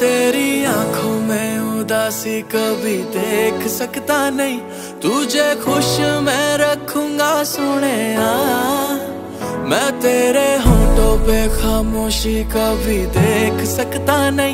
तेरी आंखों में उदासी कभी देख सकता नहीं, तुझे खुश मैं रखूंगा सुने आ। मैं तेरे होठों पे खामोशी कभी देख सकता नहीं,